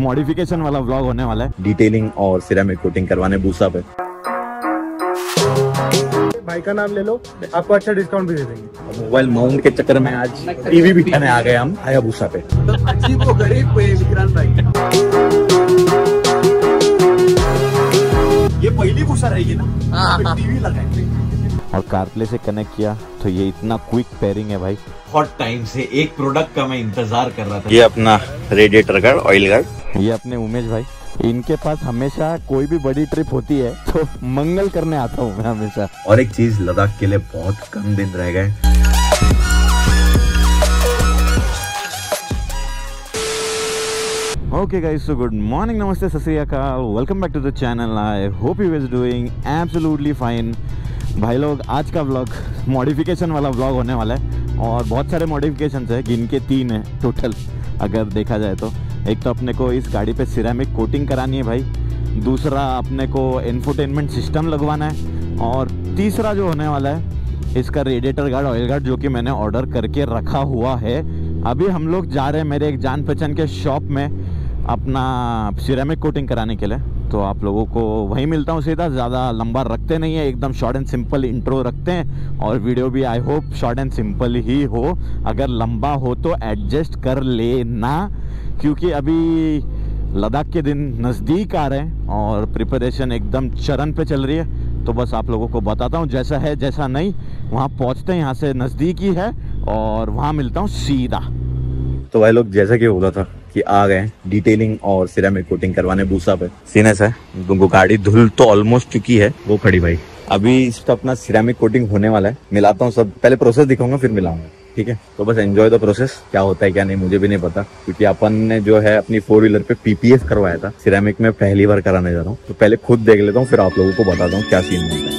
Modification वाला vlog होने वाला है, डिटेलिंग और सिरेमिक कोटिंग करवाने बूसा पे। भाई का नाम ले लो, आपको अच्छा डिस्काउंट भी दे देंगे। मोबाइल माउंट के चक्कर में आज टीवी भी खाने आ गए हम हयाबूसा पे। अजीब वो गरीब पे विक्रांत भाई, ये पहली बूसा रहेगी ना, टीवी लगाएंगे। और कारप्ले से कनेक्ट किया तो ये इतना क्विक पेयरिंग है भाई। हॉट टाइम से एक प्रोडक्ट का मैं इंतजार कर रहा था। ये अपना रेडिएटर गार्ड, ऑयल गार्ड, ये अपने उमेश भाई, इनके पास हमेशा कोई भी बड़ी ट्रिप होती है तो मंगल करने आता हूँ मैं हमेशा। और एक चीज, लद्दाख के लिए बहुत कम दिन रह गए। Okay guys, so good morning, नमस्ते, सत श्री अकाल, welcome back to the channel. I hope you is doing absolutely fine. भाई लोग, आज का व्लॉग मॉडिफिकेशन वाला व्लॉग होने वाला है और बहुत सारे मॉडिफिकेशंस है, जिनके 3 हैं टोटल अगर देखा जाए तो। एक तो अपने को इस गाड़ी पे सिरेमिक कोटिंग करानी है भाई, दूसरा अपने को इंफोटेनमेंट सिस्टम लगवाना है, और तीसरा जो होने वाला है इसका रेडिएटर गार्ड, ऑयल गार्ड, जो कि मैंने ऑर्डर करके रखा हुआ है। अभी हम लोग जा रहे हैं मेरे एक जान पहचान के शॉप में अपना सिरेमिक कोटिंग कराने के लिए, तो आप लोगों को वहीं मिलता हूँ सीधा। ज़्यादा लंबा रखते नहीं है, एकदम शॉर्ट एंड सिंपल इंट्रो रखते हैं, और वीडियो भी I hope short and simple ही हो। अगर लंबा हो तो एडजस्ट कर लेना, क्योंकि अभी लद्दाख के दिन नज़दीक आ रहे हैं और प्रिपरेशन एकदम चरण पे चल रही है। तो बस आप लोगों को बताता हूँ जैसा है जैसा नहीं, वहाँ पहुँचते हैं, यहाँ से नज़दीक ही है, और वहाँ मिलता हूँ सीधा। तो भाई लोग, जैसा कि बोला था कि आ गए डिटेलिंग और सिरेमिक कोटिंग करवाने बूसा पे। सीने से गाड़ी धुल तो ऑलमोस्ट चुकी है, वो खड़ी भाई। अभी इसका अपना सिरेमिक कोटिंग होने वाला है, मिलाता हूँ सब, पहले प्रोसेस दिखाऊंगा फिर मिलाऊंगा, ठीक है? तो बस एंजॉय द प्रोसेस। क्या होता है क्या नहीं मुझे भी नहीं पता, क्योंकि अपन ने जो है अपनी 4 व्हीलर पे पीपीएस करवाया था, सिरेमिक में पहली बार कराने जा रहा हूँ। तो पहले खुद देख लेता हूँ, फिर आप लोगों को बताता हूँ क्या सीन होता है।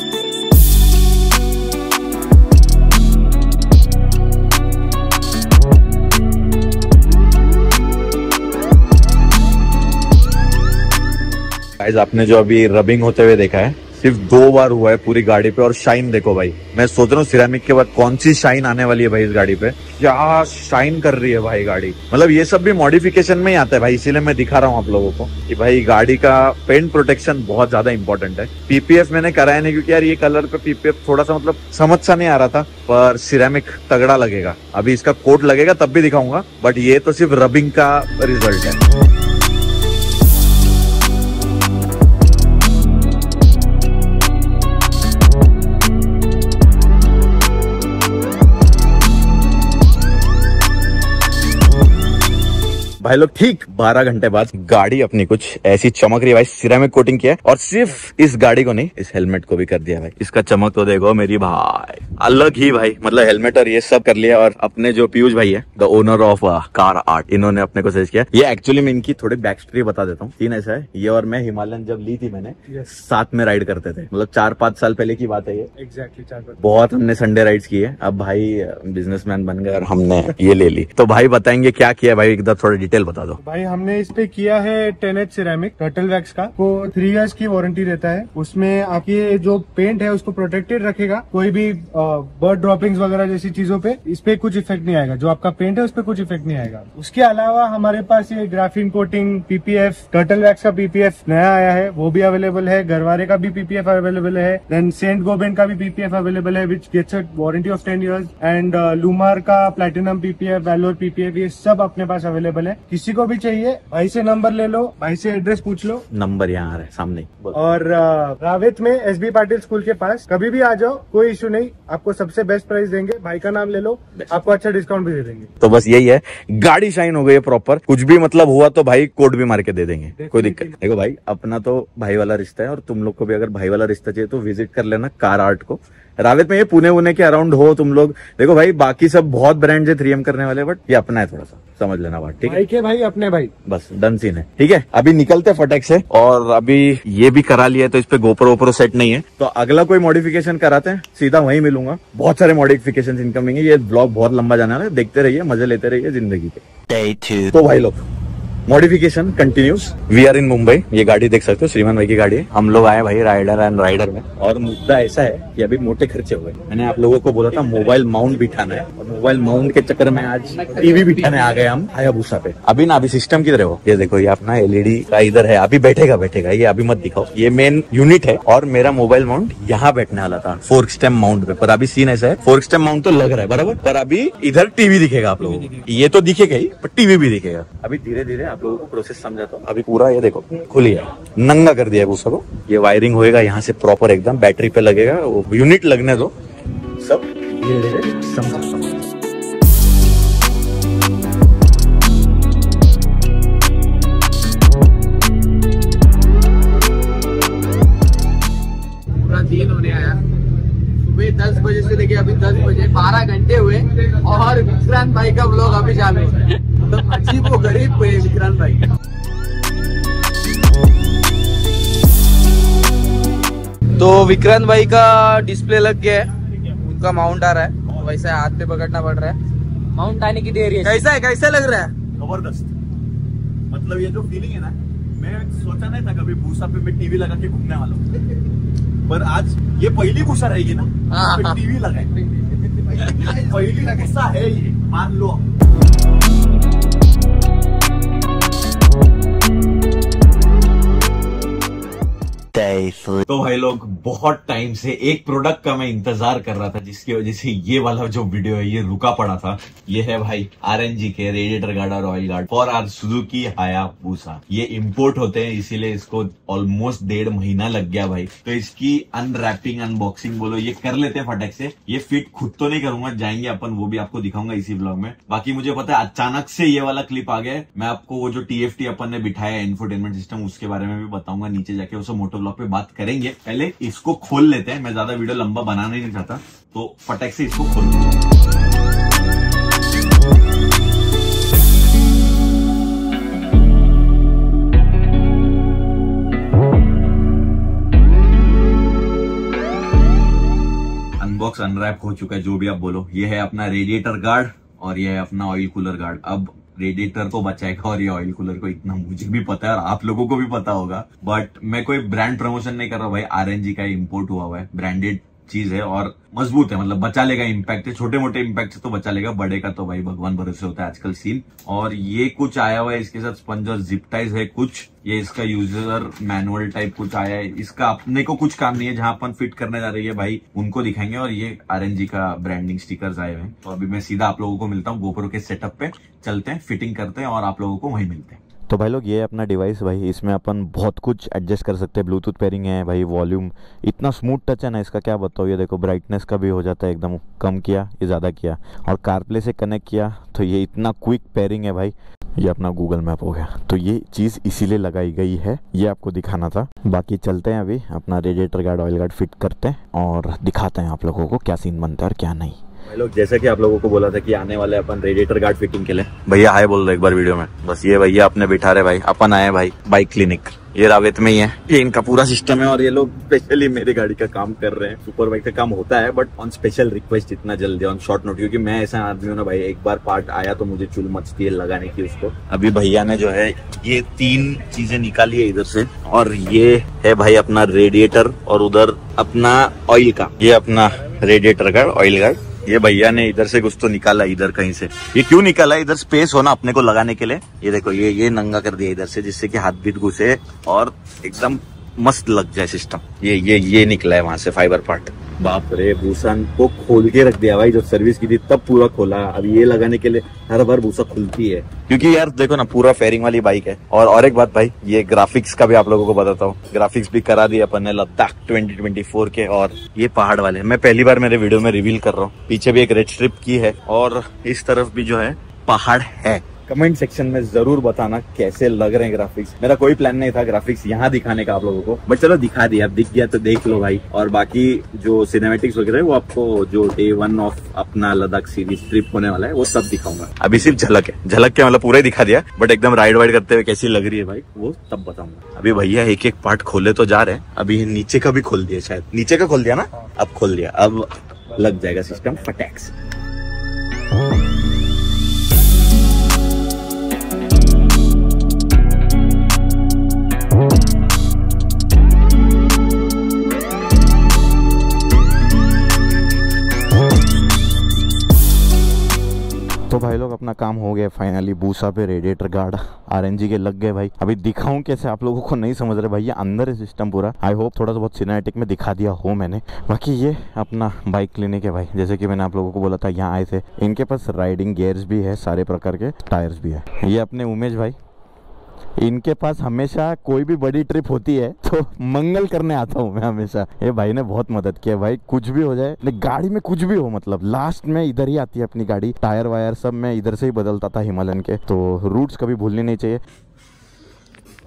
आपने जो अभी रबिंग होते हुए देखा है, सिर्फ 2 बार हुआ है पूरी गाड़ी पे, और शाइन देखो भाई। मैं सोच रहा हूँ सिरेमिक के बाद कौन सी शाइन आने वाली है भाई इस गाड़ी पे, क्या शाइन कर रही है भाई गाड़ी। मतलब ये सब भी मॉडिफिकेशन में ही आता है भाई, इसीलिए मैं दिखा रहा हूँ आप लोगों को कि भाई गाड़ी का पेंट प्रोटेक्शन बहुत ज्यादा इंपॉर्टेंट है। पीपीएफ मैंने कराया नहीं, क्योंकि यार ये कलर पे पीपीएफ थोड़ा सा मतलब समझ सा नहीं आ रहा था, पर सिरेमिक तगड़ा लगेगा। अभी इसका कोट लगेगा तब भी दिखाऊंगा, बट ये तो सिर्फ रबिंग का रिजल्ट है। भाई लोग, ठीक 12 घंटे बाद गाड़ी अपनी कुछ ऐसी चमक रही है भाई। सिरेमिक कोटिंग किया है, और सिर्फ इस गाड़ी को नहीं, इस हेलमेट को भी कर दिया भाई। इसका चमक तो देखो मेरी भाई, अलग ही भाई। मतलब हेलमेट और ये सब कर लिया। और अपने जो पीयूष भाई है, the owner of car art, इन्होंने अपने को सजेस्ट किया। ये एक्चुअली मैं इनकी थोड़ी बैक स्टोरी बता देता हूँ। तीन ऐसा है, ये और मैं हिमालयन जब ली थी मैंने, साथ में राइड करते थे, मतलब 4-5 साल पहले की बात है ये। एग्जैक्टली 4-5। बहुत हमने संडे राइड्स की है। अब भाई बिजनेसमैन बन गए और हमने ये ले ली। तो भाई बताएंगे क्या किया भाई, एकदम थोड़ा डिटेल बता दो भाई। हमने इस पे किया है 10H सिरेमिक टर्टल वैक्स का, वो 3 इयर्स की वारंटी रहता है। उसमें आपकी जो पेंट है उसको प्रोटेक्टेड रखेगा, कोई भी बर्ड ड्रॉपिंग्स वगैरह जैसी चीजों पे इस पे कुछ इफेक्ट नहीं आएगा। जो आपका पेंट है उस पे कुछ इफेक्ट नहीं आएगा। उसके अलावा हमारे पास ये graphene coating PPF, turtle wax का पीपीएफ नया आया है, वो भी अवेलेबल है। घरवारे का भी पीपीएफ अवेलेबल है, देन सेंट गोबेन का भी पीपीएफ अवेलेबल है, which gets a warranty of 10 years, and लुमार का प्लैटिनम पीपीएफ, वैलोर पीपीएफ, ये सब अपने पास अवेलेबल है। किसी को भी चाहिए, भाई से नंबर ले लो, भाई से एड्रेस पूछ लो, नंबर यहाँ आ रहा है सामने। और रावेत में एसबी पाटिल स्कूल के पास कभी भी आ जाओ, कोई इश्यू नहीं, आपको सबसे बेस्ट प्राइस देंगे। भाई का नाम ले लो, आपको अच्छा डिस्काउंट भी दे देंगे। तो बस यही है, गाड़ी शाइन हो गई है प्रॉपर। कुछ भी मतलब हुआ तो भाई कोड भी मार के दे देंगे, कोई दिक्कत। देखो भाई, अपना तो भाई वाला रिश्ता है, और तुम लोग को भी अगर भाई वाला रिश्ता चाहिए तो विजिट कर लेना कार आर्ट को। रावेत में ये पुणे के अराउंड हो तुम लोग। देखो भाई, बाकी सब बहुत ब्रांड है 3M करने वाले, बट ये अपना है, थोड़ा सा समझ लेना बात, ठीक है? भाई, भाई अपने भाई, बस डन सीन है, ठीक है? अभी निकलते फटक से। और अभी ये भी करा लिया है, तो इस पे गोप्रो ओप्रो सेट नहीं है, तो अगला कोई मॉडिफिकेशन कराते हैं, सीधा वहीं मिलूंगा। बहुत सारे मॉडिफिकेशन इनकमिंग है, ये ब्लॉग बहुत लंबा जाना है, देखते रहिए, मजे लेते रहिए जिंदगी के। तो भाई लोग, modification continues. We are in Mumbai. ये गाड़ी देख सकते हो, श्रीमान भाई की गाड़ी है। हम लोग आए भाई राइडर एंड राइडर में, और मुद्दा ऐसा है कि अभी मोटे खर्चे हुए। मैंने आप लोगों को बोला था मोबाइल माउंट बिठाना है, और मोबाइल माउंट के चक्कर में आज टीवी बिठाने आ गए हम हायाबुसा पे। अभी ना, अभी सिस्टम किधर है वो, ये देखो, ये अपना एलईडी का इधर है। अभी बैठेगा, ये अभी मत दिखाओ, ये मेन यूनिट है। और मेरा मोबाइल माउंट यहाँ बैठने वाला था फोर्क स्टेम माउंट पे, पर अभी सीन ऐसा है, फोर्क स्टेम माउंट तो लग रहा है बराबर, पर अभी इधर टीवी दिखेगा आप लोगों को। ये तो दिखेगा ही, पर टीवी भी दिखेगा। अभी धीरे धीरे आप लोगों को प्रोसेस समझाता हूँ। अभी पूरा ये देखो खुली है, नंगा कर दिया भूसा को। ये वायरिंग होएगा यहाँ से प्रॉपर एकदम, बैटरी पे लगेगा, वो यूनिट लगने दो, सब धीरे धीरे समझाता हूँ। पूरा दिन होने आया, सुबह 10 बजे से लेके अभी 10 बजे 12 घंटे हुए, और विक्रांत भाई का ब्लॉग अभी चालू है। अजीब वो गरीब हुए विक्रांत भाई। तो विक्रांत भाई का डिस्प्ले लग गया है, उनका माउंट आ रहा है, वैसे हाथ पे पकड़ना पड़ रहा है। माउंट आने की देरी है। कैसा है, कैसा लग रहा है? जबरदस्त। मतलब ये जो फीलिंग है ना, मैं सोचा नहीं था कभी भूसा पे मैं टीवी लगा के घूमने वाला हूँ, पर आज ये पहली भूसा रहेगी ना टीवी लगाए, पहली भूसा है ये, मान लो। तो भाई लोग, बहुत टाइम से एक प्रोडक्ट का मैं इंतजार कर रहा था, जिसकी वजह से ये वाला जो वीडियो है ये रुका पड़ा था। ये है भाई आरएनजी के रेडिएटर गार्ड और oil guard for R Suzuki Hayabusa. ये इंपोर्ट होते हैं, इसीलिए इसको ऑलमोस्ट 1.5 महीना लग गया भाई। तो इसकी अनरैपिंग, अनबॉक्सिंग बोलो, ये कर लेते हैं फटाक से। ये फिट खुद तो नहीं करूंगा, जाएंगे अपन, वो भी आपको दिखाऊंगा इसी ब्लॉग में। बाकी मुझे पता है अचानक से ये वाला क्लिप आ गया, मैं आपको वो जो TFT अपन ने बिठाया इंफोटेनमेंट सिस्टम, उसके बारे में भी बताऊंगा नीचे जाके, उससे मोटो ब्लॉग पे बात करेंगे। पहले इसको खोल लेते हैं, मैं ज्यादा वीडियो लंबा बनाना ही नहीं चाहता, तो फटाक से इसको खोल लेते हैं। अनबॉक्स, अनरैप हो चुका है, जो भी आप बोलो। ये है अपना रेडिएटर गार्ड और ये है अपना ऑयल कूलर गार्ड। अब रेडिएटर को बचाएगा और ये ऑयल कूलर को, इतना मुझे भी पता है और आप लोगों को भी पता होगा, बट मैं कोई ब्रांड प्रमोशन नहीं कर रहा भाई। आरएनजी का इंपोर्ट हुआ हुआ है, ब्रांडेड चीज है और मजबूत है, मतलब बचा लेगा। इम्पैक्ट है, छोटे मोटे इम्पैक्ट से तो बचा लेगा, बड़े का तो भाई भगवान भरोसे होता है आजकल सीन। और ये कुछ आया हुआ है इसके साथ स्पंज और जिपटाइज है कुछ, ये इसका यूजर मैनुअल टाइप कुछ आया है। इसका अपने को कुछ काम नहीं है, जहां अपन फिट करने जा रही है भाई उनको दिखाएंगे। और ये आरएनजी का ब्रांडिंग स्टिकर्स आए हुए हैं। तो अभी मैं सीधा आप लोगों को मिलता हूँ गोप्रो के सेटअप पे, चलते हैं, फिटिंग करते हैं और आप लोगों को वहीं मिलते हैं। तो भाई लोग, ये अपना डिवाइस भाई, इसमें अपन बहुत कुछ एडजस्ट कर सकते हैं। ब्लूटूथ पेयरिंग है भाई, वॉल्यूम, इतना स्मूथ टच है ना इसका, क्या बताओ। ये देखो ब्राइटनेस का भी हो जाता है, एकदम कम किया, ये ज़्यादा किया, और कारप्ले से कनेक्ट किया तो ये इतना क्विक पेयरिंग है भाई। ये अपना गूगल मैप हो गया, तो ये चीज़ इसीलिए लगाई गई है, ये आपको दिखाना था। बाकी चलते हैं, अभी अपना radiator guard, oil guard fit करते हैं और दिखाते हैं आप लोगों को क्या सीन बनता है और क्या नहीं। भाई लोग, जैसा कि आप लोगों को बोला था कि आने वाले अपन रेडिएटर गार्ड फिटिंग के लिए। भैया हाय बोल दो एक बार वीडियो में, बस। ये भैया अपने बिठा रहे भाई, अपन आए भाई बाइक क्लिनिक, ये रावेत में ही है, ये इनका पूरा सिस्टम है। और ये लोग स्पेशली मेरी गाड़ी का काम कर रहे हैं, सुपर बाइक का काम होता है, बट ऑन स्पेशल रिक्वेस्ट, इतना जल्दी ऑन शॉर्ट नोट, क्योंकि मैं ऐसा आदमी हूँ ना भाई, एक बार पार्ट आया तो मुझे चुल मचती है लगाने की उसको। अभी भैया ने जो है ये 3 चीजें निकाली है इधर से, और ये है भाई अपना रेडिएटर, और उधर अपना ऑयल का, ये अपना रेडिएटर गार्ड, ऑयल गार्ड। ये भैया ने इधर से कुछ तो निकाला, इधर कहीं से। ये क्यों निकाला, इधर स्पेस होना अपने को लगाने के लिए। ये देखो, ये नंगा कर दिया इधर से, जिससे कि हाथ भी घुसे और एकदम मस्त लग जाए सिस्टम। ये निकला है वहां से फाइबर पार्ट। बाप रे, भूसा को खोल के रख दिया भाई, जब सर्विस की थी तब पूरा खोला। अब ये लगाने के लिए हर बार भूसा खुलती है, क्योंकि यार देखो ना, पूरा फेयरिंग वाली बाइक है। और एक बात भाई, ये ग्राफिक्स का भी आप लोगों को बताता हूँ। ग्राफिक्स भी करा दिए अपन ने लद्दाख 2024 के, और ये पहाड़ वाले मैं पहली बार मेरे वीडियो में रिवील कर रहा हूँ। पीछे भी एक रेड स्ट्रिप की है और इस तरफ भी जो है पहाड़ है। कमेंट सेक्शन में जरूर बताना कैसे लग रहे हैं ग्राफिक्स। मेरा कोई प्लान नहीं था ग्राफिक्स यहाँ दिखाने का आप लोगों को, बट चलो दिखा दिया, अब दिख गया तो देख लो भाई। और बाकी जो सिनेमेटिक्स वगैरह है वो आपको, जो Day 1 ऑफ अपना लद्दाख सीरीज ट्रिप होने वाला है, वो सब दिखाऊंगा। अभी सिर्फ झलक है, झलक के मतलब पूरा दिखा दिया, बट एकदम राइड वाइड करते हुए कैसी लग रही है भाई वो तब बताऊंगा। अभी भैया एक एक पार्ट खोले तो जा रहे हैं। अभी नीचे का भी खोल दिया, शायद नीचे का खोल दिया ना, अब खोल दिया, अब लग जाएगा सिस्टम फटाक से। तो भाई लोग अपना काम हो गया फाइनली। बूसा पे रेडिएटर गार्ड आरएनजी के लग गए भाई। अभी दिखाऊं कैसे, आप लोगों को नहीं समझ रहे भाई, ये अंदर है सिस्टम पूरा। आई होप थोड़ा सा बहुत सिनेमैटिक में दिखा दिया हो मैंने। बाकी ये अपना बाइक क्लिनिक है भाई, जैसे कि मैंने आप लोगों को बोला था यहाँ आए थे। इनके पास राइडिंग गियर्स भी है, सारे प्रकार के टायर्स भी है। ये अपने उमेश भाई, इनके पास हमेशा कोई भी बड़ी ट्रिप होती है तो मंगल करने आता हूँ मैं हमेशा। ये भाई ने बहुत मदद किया भाई, कुछ भी हो जाए, गाड़ी में कुछ भी हो, मतलब लास्ट में इधर ही आती है अपनी गाड़ी। टायर वायर सब मैं इधर से ही बदलता था हिमालयन के, तो रूट्स कभी भूलने नहीं चाहिए।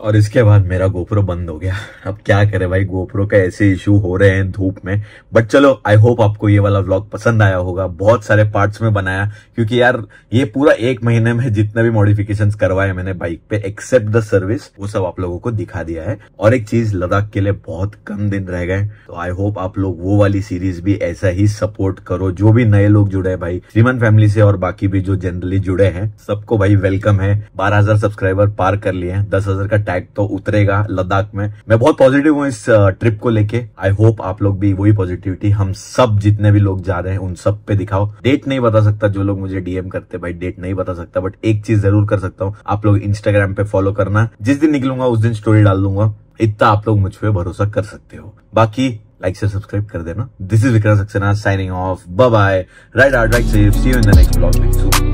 और इसके बाद मेरा गोप्रो बंद हो गया। अब क्या करे भाई, गोप्रो का ऐसे इशू हो रहे हैं धूप में। बट चलो, आई होप आपको ये वाला व्लॉग पसंद आया होगा। बहुत सारे पार्ट्स में बनाया, क्योंकि यार ये पूरा एक महीने में जितने भी मॉडिफिकेशंस करवाए मैंने बाइक पे, एक्सेप्ट द सर्विस, वो सब आप लोगों को दिखा दिया है। और एक चीज, लद्दाख के लिए बहुत कम दिन रह गए, तो आई होप आप लोग वो वाली सीरीज भी ऐसा ही सपोर्ट करो। जो भी नए लोग जुड़े भाई श्रीमान फैमिली से, और बाकी भी जो जनरली जुड़े हैं, सबको भाई वेलकम है। 12,000 सब्सक्राइबर पार कर लिए हैं, 10,000 का तो उतरेगा लद्दाख में। मैं बहुत पॉजिटिव हूँ इस ट्रिप को लेके। आई होप आप लोग भी वही पॉजिटिविटी हम सब जितने भी लोग जा रहे हैं उन सब पे दिखाओ। डेट नहीं बता सकता, जो लोग मुझे डीएम करते भाई डेट नहीं बता सकता, बट एक चीज जरूर कर सकता हूँ, आप लोग इंस्टाग्राम पे फॉलो करना। जिस दिन निकलूंगा उस दिन स्टोरी डाल दूंगा, इतना आप लोग मुझ पर भरोसा कर सकते हो। बाकी लाइक से सब्सक्राइब कर देना। This is Vikrant Saxena signing off, bye bye, ride out, ride safe, see you in the next vlog.